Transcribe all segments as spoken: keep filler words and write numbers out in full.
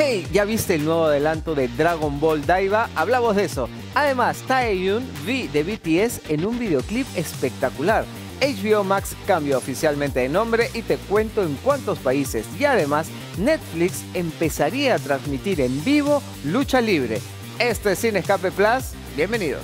Hey, ¿ya viste el nuevo adelanto de Dragon Ball Daima? Hablamos de eso. Además, Taehyung de B T S en un videoclip espectacular. H B O Max cambia oficialmente de nombre y te cuento en cuántos países. Y además, Netflix empezaría a transmitir en vivo lucha libre. Esto es CineScape Plus. Bienvenidos.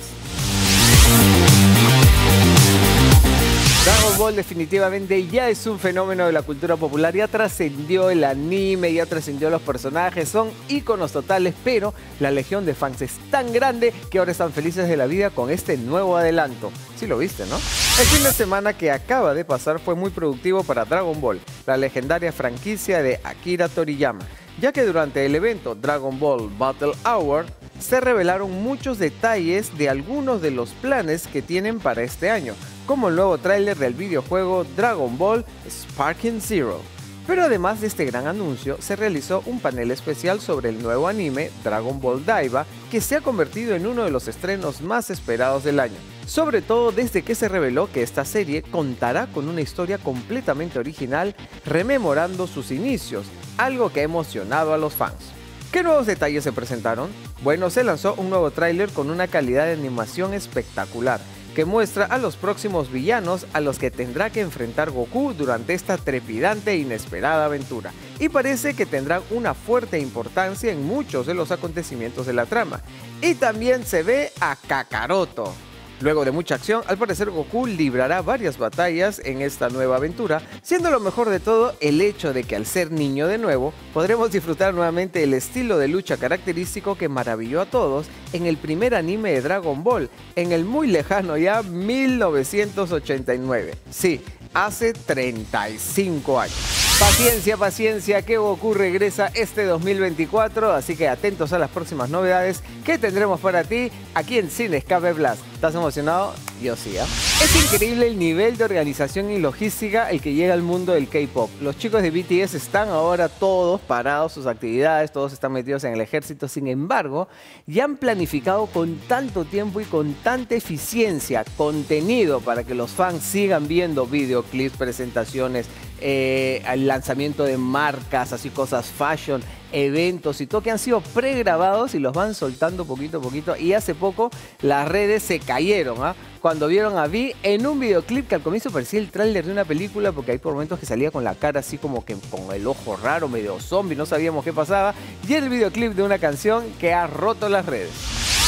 Dragon Ball definitivamente ya es un fenómeno de la cultura popular, ya trascendió el anime, ya trascendió los personajes, son íconos totales, pero la legión de fans es tan grande que ahora están felices de la vida con este nuevo adelanto. Sí lo viste, ¿no? El fin de semana que acaba de pasar fue muy productivo para Dragon Ball, la legendaria franquicia de Akira Toriyama, ya que durante el evento Dragon Ball Battle Hour se revelaron muchos detalles de algunos de los planes que tienen para este año, como el nuevo tráiler del videojuego Dragon Ball Sparking Zero. Pero además de este gran anuncio, se realizó un panel especial sobre el nuevo anime Dragon Ball Daima, que se ha convertido en uno de los estrenos más esperados del año, sobre todo desde que se reveló que esta serie contará con una historia completamente original, rememorando sus inicios, algo que ha emocionado a los fans. ¿Qué nuevos detalles se presentaron? Bueno, se lanzó un nuevo tráiler con una calidad de animación espectacular, que muestra a los próximos villanos a los que tendrá que enfrentar Goku durante esta trepidante e inesperada aventura, y parece que tendrán una fuerte importancia en muchos de los acontecimientos de la trama. Y también se ve a Kakaroto. Luego de mucha acción, al parecer Goku librará varias batallas en esta nueva aventura, siendo lo mejor de todo el hecho de que al ser niño de nuevo, podremos disfrutar nuevamente el estilo de lucha característico que maravilló a todos en el primer anime de Dragon Ball, en el muy lejano ya mil novecientos ochenta y nueve. Sí, hace treinta y cinco años. Paciencia, paciencia, que Goku regresa este dos mil veinticuatro, así que atentos a las próximas novedades que tendremos para ti aquí en CineScape Plus. ¿Estás emocionado? Yo sí, ¿eh? Es increíble el nivel de organización y logística al que llega el mundo del K-pop. Los chicos de B T S están ahora todos parados sus actividades, todos están metidos en el ejército. Sin embargo, ya han planificado con tanto tiempo y con tanta eficiencia contenido para que los fans sigan viendo videoclips, presentaciones, Eh, el lanzamiento de marcas, así cosas fashion, eventos y todo, que han sido pregrabados y los van soltando poquito a poquito. Y hace poco las redes se cayeron, ¿ah? Cuando vieron a Vi en un videoclip que al comienzo parecía el tráiler de una película, porque hay por momentos que salía con la cara así como que con el ojo raro, medio zombie, no sabíamos qué pasaba, y el videoclip de una canción que ha roto las redes.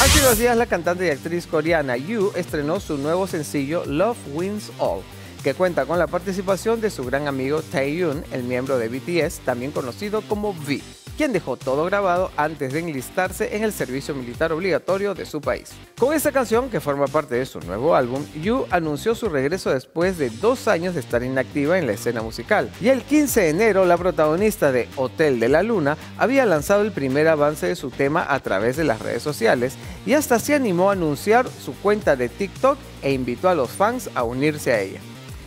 Hace dos días la cantante y actriz coreana I U estrenó su nuevo sencillo Love Wins All, que cuenta con la participación de su gran amigo Taehyung, el miembro de B T S, también conocido como V, quien dejó todo grabado antes de enlistarse en el servicio militar obligatorio de su país. Con esta canción, que forma parte de su nuevo álbum, I U anunció su regreso después de dos años de estar inactiva en la escena musical. Y el quince de enero, la protagonista de Hotel de la Luna había lanzado el primer avance de su tema a través de las redes sociales, y hasta se animó a anunciar su cuenta de TikTok e invitó a los fans a unirse a ella.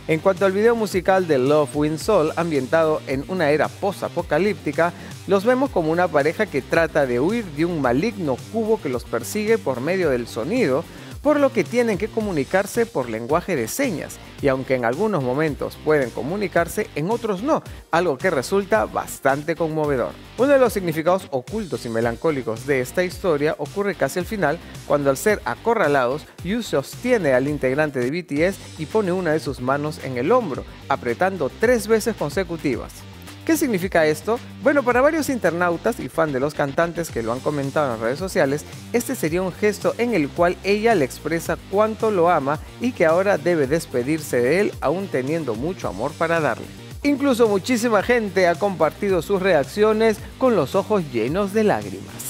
En cuanto al video musical de Love Wins All, ambientado en una era post-apocalíptica, los vemos como una pareja que trata de huir de un maligno cubo que los persigue por medio del sonido, por lo que tienen que comunicarse por lenguaje de señas, y aunque en algunos momentos pueden comunicarse, en otros no, algo que resulta bastante conmovedor. Uno de los significados ocultos y melancólicos de esta historia ocurre casi al final, cuando al ser acorralados, Yu sostiene al integrante de B T S y pone una de sus manos en el hombro, apretando tres veces consecutivas. ¿Qué significa esto? Bueno, para varios internautas y fan de los cantantes que lo han comentado en redes sociales, este sería un gesto en el cual ella le expresa cuánto lo ama y que ahora debe despedirse de él, aún teniendo mucho amor para darle. Incluso muchísima gente ha compartido sus reacciones con los ojos llenos de lágrimas.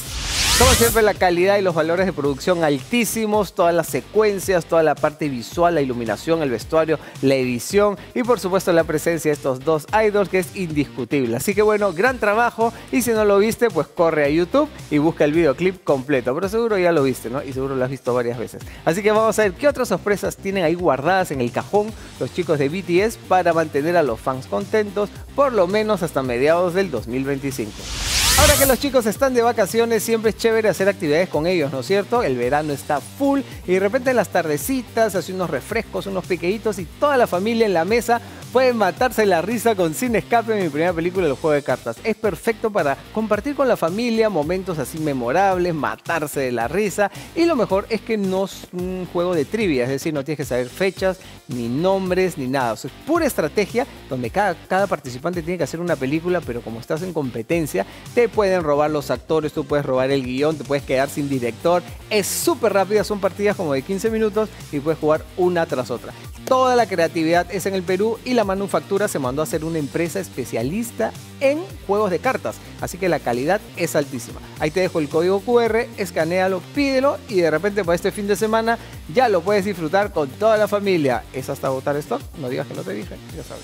Como siempre, la calidad y los valores de producción altísimos, todas las secuencias, toda la parte visual, la iluminación, el vestuario, la edición y por supuesto la presencia de estos dos idols, que es indiscutible. Así que bueno, gran trabajo, y si no lo viste, pues corre a YouTube y busca el videoclip completo, pero seguro ya lo viste, ¿no? Y seguro lo has visto varias veces. Así que vamos a ver qué otras sorpresas tienen ahí guardadas en el cajón los chicos de B T S para mantener a los fans contentos, por lo menos hasta mediados del dos mil veinticinco. Ahora que los chicos están de vacaciones, siempre es chévere hacer actividades con ellos, ¿no es cierto? El verano está full y de repente en las tardecitas hace unos refrescos, unos piqueitos y toda la familia en la mesa pueden matarse la risa con Sin Escape, mi primera película del juego de cartas. Es perfecto para compartir con la familia momentos así memorables, matarse de la risa. Y lo mejor es que no es un juego de trivia, es decir, no tienes que saber fechas, ni nombres, ni nada. O sea, es pura estrategia donde cada, cada participante tiene que hacer una película, pero como estás en competencia, te pueden robar los actores, tú puedes robar el guión, te puedes quedar sin director. Es súper rápida, son partidas como de quince minutos y puedes jugar una tras otra. Toda la creatividad es en el Perú y la manufactura se mandó a hacer una empresa especialista en juegos de cartas. Así que la calidad es altísima. Ahí te dejo el código cu erre, escanéalo, pídelo y de repente para este fin de semana ya lo puedes disfrutar con toda la familia. ¿Es hasta agotar stock? No digas que no te dije, ya sabes.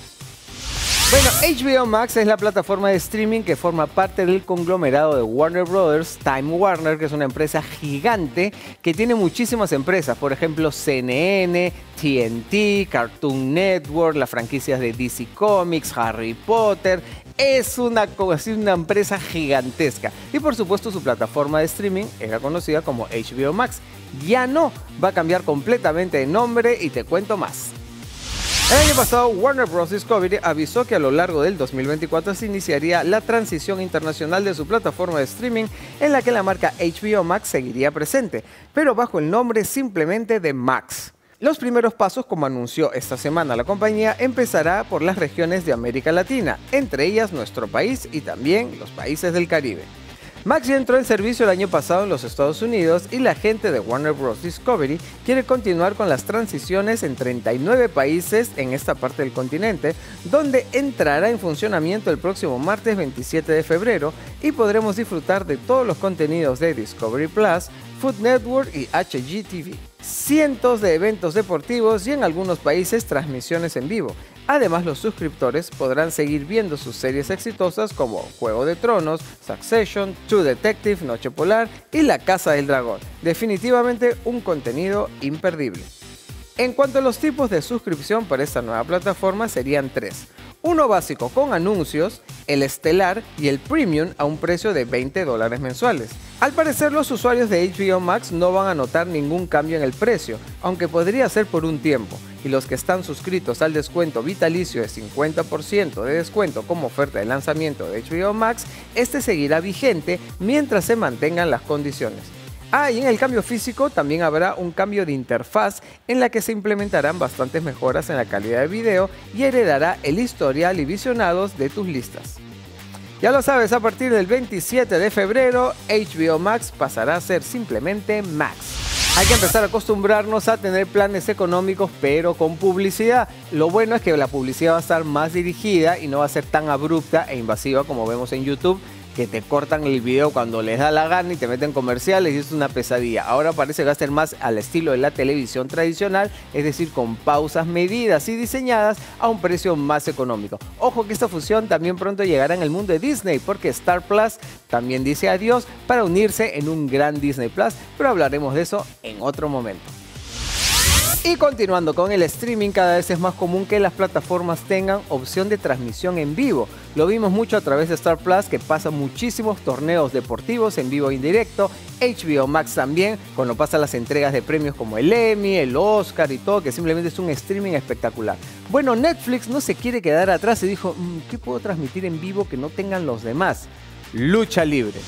Bueno, H B O Max es la plataforma de streaming que forma parte del conglomerado de Warner Bros. Time Warner, que es una empresa gigante que tiene muchísimas empresas. Por ejemplo, C N N, T N T, Cartoon Network, las franquicias de D C Comics, Harry Potter. Es una, es una empresa gigantesca. Y por supuesto su plataforma de streaming era conocida como H B O Max. Ya no, va a cambiar completamente de nombre y te cuento más. El año pasado, Warner Bros. Discovery avisó que a lo largo del dos mil veinticuatro se iniciaría la transición internacional de su plataforma de streaming, en la que la marca H B O Max seguiría presente, pero bajo el nombre simplemente de Max. Los primeros pasos, como anunció esta semana la compañía, empezará por las regiones de América Latina, entre ellas nuestro país y también los países del Caribe. Max ya entró en servicio el año pasado en los Estados Unidos y la gente de Warner Bros. Discovery quiere continuar con las transiciones en treinta y nueve países en esta parte del continente, donde entrará en funcionamiento el próximo martes veintisiete de febrero y podremos disfrutar de todos los contenidos de Discovery Plus, Food Network y H G T V. Cientos de eventos deportivos y en algunos países transmisiones en vivo. Además, los suscriptores podrán seguir viendo sus series exitosas como Juego de Tronos, Succession, True Detective, Noche Polar y La Casa del Dragón. Definitivamente un contenido imperdible. En cuanto a los tipos de suscripción para esta nueva plataforma, serían tres. Uno básico con anuncios, el estelar y el premium a un precio de veinte dólares mensuales. Al parecer los usuarios de H B O Max no van a notar ningún cambio en el precio, aunque podría ser por un tiempo, y los que están suscritos al descuento vitalicio de cincuenta por ciento de descuento como oferta de lanzamiento de H B O Max, este seguirá vigente mientras se mantengan las condiciones. Ah, y en el cambio físico también habrá un cambio de interfaz en la que se implementarán bastantes mejoras en la calidad de video y heredará el historial y visionados de tus listas. Ya lo sabes, a partir del veintisiete de febrero, H B O Max pasará a ser simplemente Max. Hay que empezar a acostumbrarnos a tener planes económicos pero con publicidad. Lo bueno es que la publicidad va a estar más dirigida y no va a ser tan abrupta e invasiva como vemos en YouTube, que te cortan el video cuando les da la gana y te meten comerciales y es una pesadilla. Ahora parece que va a ser más al estilo de la televisión tradicional, es decir, con pausas medidas y diseñadas a un precio más económico. Ojo que esta fusión también pronto llegará en el mundo de Disney, porque Star Plus también dice adiós para unirse en un gran Disney Plus, pero hablaremos de eso en otro momento. Y continuando con el streaming, cada vez es más común que las plataformas tengan opción de transmisión en vivo. Lo vimos mucho a través de Star Plus, que pasa muchísimos torneos deportivos en vivo e indirecto. H B O Max también, cuando pasa las entregas de premios como el Emmy, el Oscar y todo, que simplemente es un streaming espectacular. Bueno, Netflix no se quiere quedar atrás y dijo, ¿qué puedo transmitir en vivo que no tengan los demás? Lucha libre.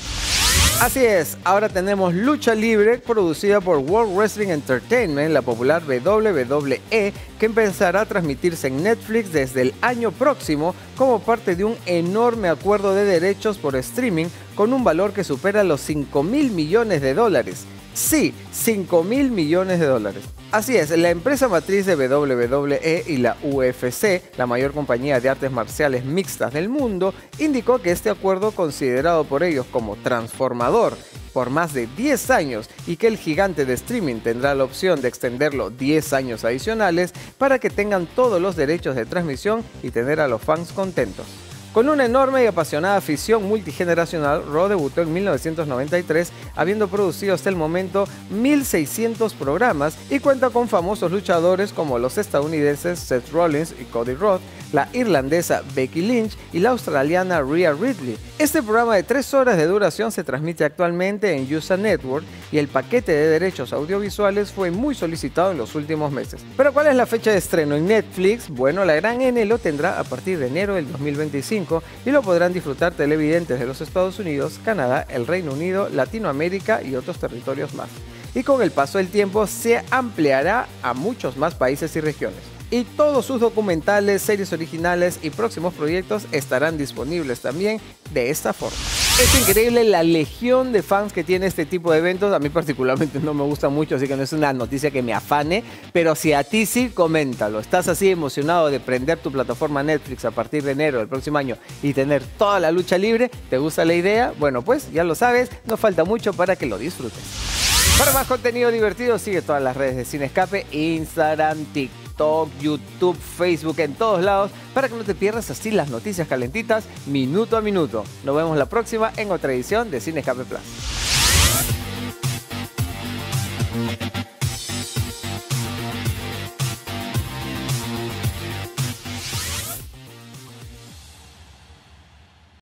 Así es, ahora tenemos Lucha Libre, producida por World Wrestling Entertainment, la popular doble u doble u e, que empezará a transmitirse en Netflix desde el año próximo como parte de un enorme acuerdo de derechos por streaming con un valor que supera los cinco mil millones de dólares. Sí, cinco mil millones de dólares. Así es, la empresa matriz de doble u doble u e y la U F C, la mayor compañía de artes marciales mixtas del mundo, indicó que este acuerdo, considerado por ellos como transformador por más de diez años y que el gigante de streaming tendrá la opción de extenderlo diez años adicionales para que tengan todos los derechos de transmisión y tener a los fans contentos. Con una enorme y apasionada afición multigeneracional, Raw debutó en mil novecientos noventa y tres, habiendo producido hasta el momento mil seiscientos programas y cuenta con famosos luchadores como los estadounidenses Seth Rollins y Cody Rhodes, la irlandesa Becky Lynch y la australiana Rhea Ripley. Este programa de tres horas de duración se transmite actualmente en U S A Network y el paquete de derechos audiovisuales fue muy solicitado en los últimos meses. Pero ¿cuál es la fecha de estreno en Netflix? Bueno, la gran N lo tendrá a partir de enero del dos mil veinticinco y lo podrán disfrutar televidentes de los Estados Unidos, Canadá, el Reino Unido, Latinoamérica y otros territorios más. Y con el paso del tiempo se ampliará a muchos más países y regiones. Y todos sus documentales, series originales y próximos proyectos estarán disponibles también de esta forma. Es increíble la legión de fans que tiene este tipo de eventos. A mí particularmente no me gusta mucho, así que no es una noticia que me afane. Pero si a ti sí, coméntalo. ¿Estás así emocionado de prender tu plataforma Netflix a partir de enero del próximo año y tener toda la lucha libre? ¿Te gusta la idea? Bueno, pues ya lo sabes, no falta mucho para que lo disfrutes. Para más contenido divertido, sigue todas las redes de CineScape, Instagram, TikTok, YouTube, Facebook, en todos lados, para que no te pierdas así las noticias calentitas minuto a minuto. Nos vemos la próxima en otra edición de CineScape Plus.